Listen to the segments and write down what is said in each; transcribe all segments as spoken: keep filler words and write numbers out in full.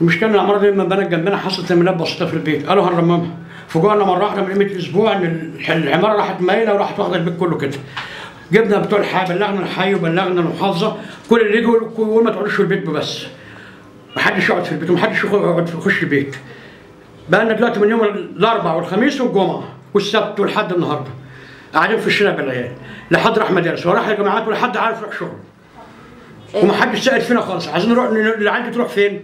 المشكله ان العماره دي لما بنت جنبنا حصلت تمريرات بسيطه في البيت، قالوا هنرممها. فوجئنا مره واحده من قيمه اسبوع ان العماره راحت مايله وراحت واخده البيت كله كده. جبنا بتوع الحي، بلغنا الحي وبلغنا المحافظه، كل اللي يجوا يقولوا ما تقعدوش في البيت بس. محدش يقعد في البيت ومحدش يقعد يخش البيت. بقى لنا دلوقتي من يوم الاربعاء والخميس والجمعه والسبت والحد النهارده قاعدين في الشارع بالعيال، لا حد راح مدرسه ولا راح جامعات ولا حد عارف يروح شغله. ومحدش سائل فينا خالص، عايزين نروح العيال دي تروح فين؟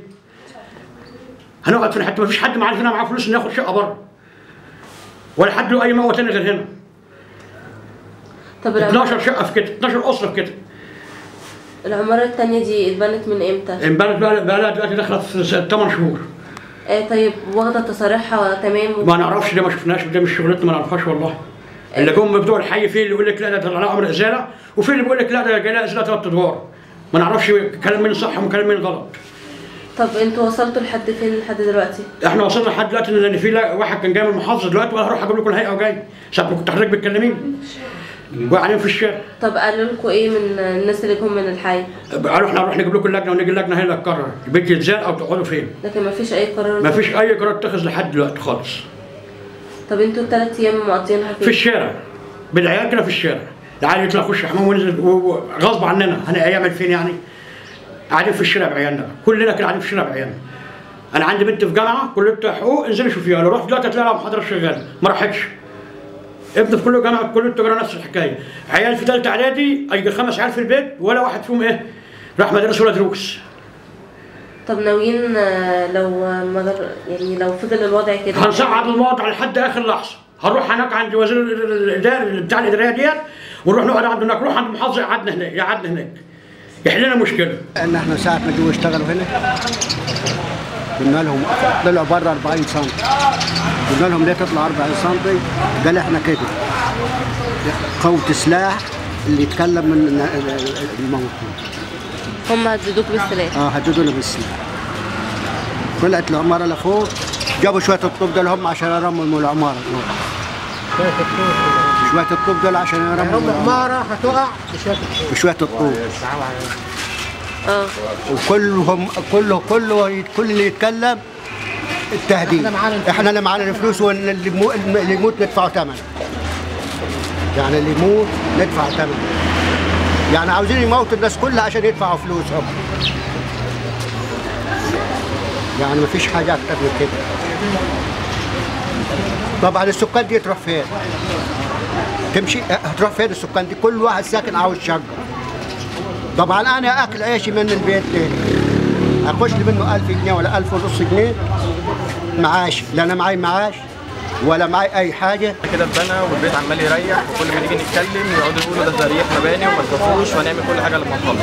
هنقعد في حته مفيش حد معانا هنا معاه فلوس ناخد شقه بره. ولا حد له اي مأوى تاني غير هنا. طب اتناشر شقه في كده، اتناشر اسره في كده. العماره التانيه دي اتبنت من امتى؟ اتبنت بقى لها دلوقتي داخله في تمن شهور. ايه طيب واخده تصاريحها تمام؟ و... ما نعرفش، ده ما شفناش، ده مش شغلتنا، ما نعرفهاش والله. إيه؟ اللي جم بتوع الحي في اللي يقول لك لا ده طلع لها امر ازاله، وفي اللي بيقول لك لا ده جاي لها ازاله ثلاث ادوار. ما نعرفش كلام مين صح وكلام مين غلط. طب انتوا وصلتوا لحد فين لحد دلوقتي؟ احنا وصلنا لحد دلوقتي لان في واحد كان جاي من المحافظه دلوقتي وانا هروح اجيب لكم الهيئه وجاي، ساعة ما كنت حضرتك بتكلميني. وقاعدين في الشارع. طب قالوا لكم ايه من الناس اللي جم من الحي؟ قالوا احنا هنروح نجيب لكم اللجنه ونيجي اللجنه هي اللي هتقرر البيت يتزال او تقعدوا فين. لكن ما فيش اي قرار؟ ما فيش اي قرار اتخذ لحد دلوقتي خالص. طب انتوا الثلاث ايام مقضيينها فين؟ في الشارع. بالعيال كده في الشارع. العيال يطلع يخش الحمام وينزل غصب عننا، هنعمل فين يعني؟ قاعدين في الشارع بعيالنا، كلنا كده قاعدين في الشارع بعيالنا. أنا عندي بنت في جامعة كلية حقوق، انزلي شوفيها، لو رحت دلوقتي هتلاقي لها محاضرة شغالة، ما راحتش. ابني في كل جامعة كلية تجارة نفس الحكاية، عيال في تالتة إعدادي، أي خمس عيال في البيت ولا واحد فيهم إيه؟ راح مدرسة ولا دروس. طب ناويين لو ما يعني لو فضل الوضع كده هنصعد الوضع لحد آخر لحظة، هنروح هناك عند وزير الإدارة بتاع الإدارية ديت ونروح نقعد عنده هناك، نروح عند المحافظة يقعدنا هناك، يقعدنا هناك. يحلنا مشكلة ان احنا ساعة ما جوا اشتغلوا هنا قلنا لهم طلعوا بره أربعين سم، قلنا لهم ليه تطلع أربعين سم؟ قال احنا كده قوة سلاح اللي يتكلم من الموجود. هم هددوك بالسلاح؟ اه هددونا بالسلاح. طلعت العمارة لفوق جابوا شوية الطوب دول هم عشان يرمموا العمارة، شوية الطوب دول عشان يرموا العمارة هتقع بشوية الطوب. اه وكلهم كله كله كل اللي يتكلم التهديد، احنا اللي معانا الفلوس وان اللي يموت ندفعه ثمن. يعني اللي يموت ندفع ثمن. يعني عاوزين يموتوا الناس كلها عشان يدفعوا فلوسهم. يعني مفيش حاجة أكتر من كده. طبعا السكان دي تروح فين؟ تمشي هتروح فين السكان دي؟ كل واحد ساكن عاوز شقه. طبعا انا اكل عيشي من البيت ده، اخش لي منه ألف جنيه ولا ألف ونص جنيه معاش، لا انا معايا معاش ولا معايا اي حاجه. كده اتبنى والبيت عمال يريح، وكل ما نيجي نتكلم يقعدوا يقولوا ده تريح مباني وما تخافوش وهنعمل كل حاجه لما نخلص.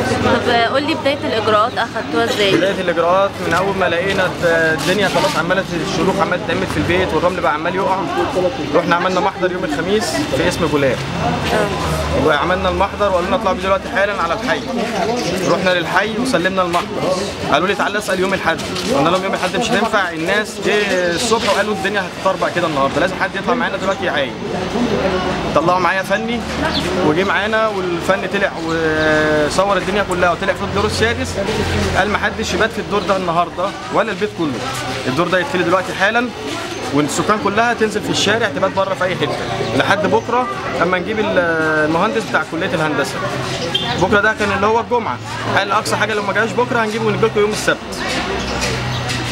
طب قول لي بدايه الاجراءات اخذتوها ازاي؟ بدايه الاجراءات من اول ما لقينا الدنيا خلاص عماله الشروخ عماله تعمل في البيت والرمل بقى عمال يقع، رحنا عملنا محضر يوم الخميس في اسم جولان. وعملنا المحضر وقالوا لنا اطلعوا بيه دلوقتي حالا على الحي. رحنا للحي وسلمنا المحضر، قالوا لي تعالى اسال يوم الاحد، قلنا لهم يوم الاحد مش هينفع، الناس جه الصبح وقالوا الدنيا هتتطربق كده النهارده، لازم حد يطلع معانا دلوقتي يعاين. طلعوا معايا فني وجه معانا والفني طلع وصور الدنيا كلها وطلع في الدور السادس، قال ما حدش يبات في الدور ده النهارده ولا البيت كله، الدور ده يتفلي دلوقتي حالا والسكان كلها تنزل في الشارع تبات بره في اي حته لحد بكره اما نجيب المهندس بتاع كليه الهندسه. بكره ده كان اللي هو الجمعه، قال اقصى حاجه لو ما جاش بكره هنجيبه ونجيب لكم يوم السبت.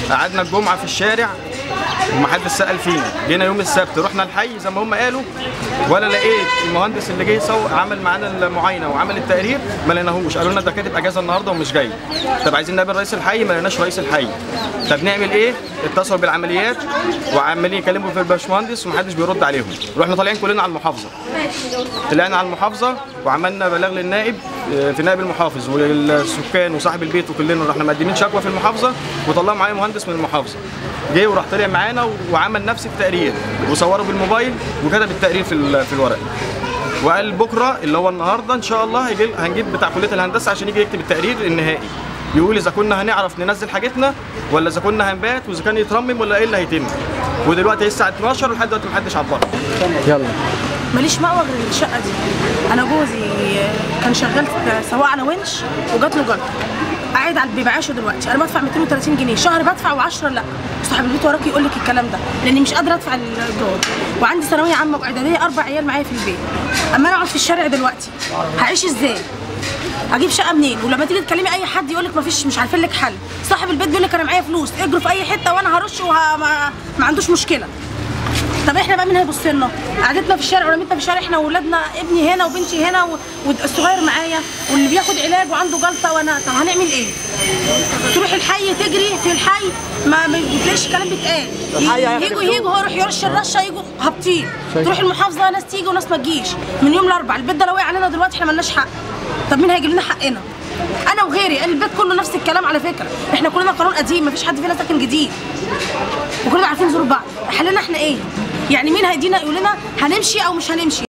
قعدنا الجمعه في الشارع ومحدش سال فينا، جينا يوم السبت رحنا الحي زي ما هم قالوا ولا لقيت المهندس اللي جه سو عمل معانا المعاينه وعمل التقرير ما لقيناهوش، قالوا لنا ده كاتب اجازه النهارده ومش جاي. طب عايزين نقابل رئيس الحي ما لقيناش رئيس الحي. طب نعمل ايه؟ اتصلوا بالعمليات وعمالين يكلموا في الباشمهندس ومحدش بيرد عليهم، رحنا طالعين كلنا على المحافظه. طلعنا على المحافظه وعملنا بلاغ للنائب في نائب المحافظ والسكان وصاحب البيت وكلنا رحنا مقدمين شكوى في المحافظه وطلعوا معايا مهندس من المحافظه. جه وراح طلع معانا وعمل نفس التقرير وصوره بالموبايل وكتب التقرير في في الورق وقال بكره اللي هو النهارده ان شاء الله هيجي هنجيب بتاع كليه الهندسه عشان يجي يكتب التقرير النهائي يقول اذا كنا هنعرف ننزل حاجتنا ولا اذا كنا هنبات واذا كان يترمم ولا ايه اللي هيتم. ودلوقتي هي الساعه اتناشر ولحد دلوقتي محدش عبره. يلا ماليش مأوى غير الشقه دي. انا جوزي كان شغال سواق على ونش وجات له جلطه قاعد على البيبي عايشه دلوقتي، انا بدفع مئتين وتلاتين جنيه شهر بدفع وعشرة لا، صاحب البيت وراك يقول لك الكلام ده لاني مش قادره ادفع الايجار، وعندي ثانويه عامه واعداديه اربع عيال معايا في البيت، اما انا اقعد في الشارع دلوقتي هعيش ازاي؟ اجيب شقه منين؟ ولما تيجي تكلمي اي حد يقول لك مفيش، مش عارفين لك حل، صاحب البيت بيقول لك انا معايا فلوس اجروا في اي حته وانا هرش وما ما عندوش مشكله. طب احنا بقى مين هيبص لنا؟ قعدتنا في الشارع ورميتنا في الشارع احنا واولادنا، ابني هنا وبنتي هنا والصغير معايا واللي بياخد علاج وعنده جلطه وانا، طب هنعمل ايه؟ تروح الحي تجري في الحي ما بتلاقيش كلام بيتقال، يجوا يجوا هو يروح يرش الرشه يجوا هابطين، تروح المحافظه ناس تيجي وناس ما تجيش، من يوم الاربع البيت ده لو وقع علينا دلوقتي احنا مالناش حق. طب مين هيجيب لنا حقنا؟ انا وغيري، البيت كله نفس الكلام على فكره، احنا كلنا قانون قديم مفيش حد فينا ساكن جديد، وكلنا عارفين ظروف بعض، حلنا احنا ايه؟ يعني مين هيدينا يقول لنا هنمشي او مش هنمشي؟